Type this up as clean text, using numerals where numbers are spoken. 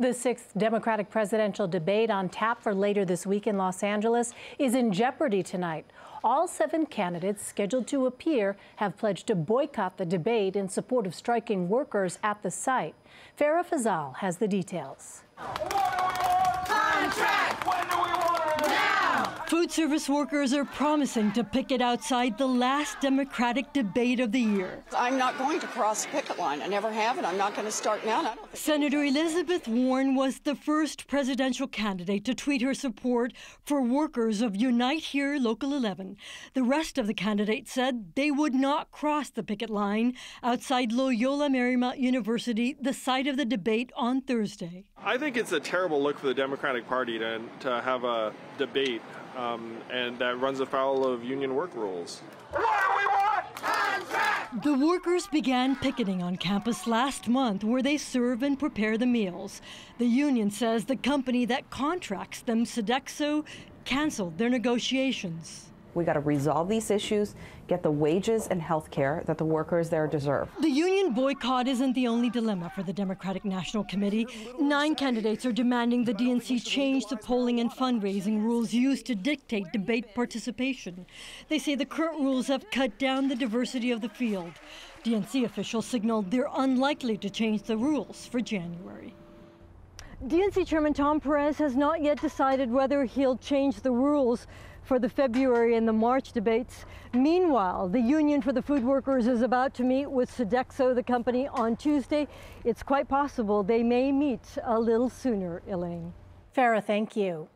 The sixth Democratic presidential debate on tap for later this week in Los Angeles is in jeopardy tonight. All seven candidates scheduled to appear have pledged to boycott the debate in support of striking workers at the site. Farrah Fazal has the details. Contract! When do we want it? Now! Food service workers are promising to picket outside the last Democratic debate of the year. I'm not going to cross the picket line. I never have, and I'm not going to start now. Senator Elizabeth Warren was the first presidential candidate to tweet her support for workers of Unite Here Local 11. The rest of the candidates said they would not cross the picket line outside Loyola Marymount University, the site of the debate on Thursday. I think it's a terrible look for the Democratic Party to have a debate and that runs afoul of union work rules. What do we want? Contract! The workers began picketing on campus last month where they serve and prepare the meals. The union says the company that contracts them, Sodexo, canceled their negotiations. We got to resolve these issues, get the wages and health care that the workers there deserve. The union boycott isn't the only dilemma for the Democratic National Committee. 9 candidates are demanding the DNC change the polling and fundraising rules used to dictate debate participation. They say the current rules have cut down the diversity of the field. DNC officials signaled they're unlikely to change the rules for January. DNC Chairman Tom Perez has not yet decided whether he'll change the rules for the February and the March debates. Meanwhile, the Union for the Food Workers is about to meet with Sodexo, the company, on Tuesday. It's quite possible they may meet a little sooner, Elaine. Farrah, thank you.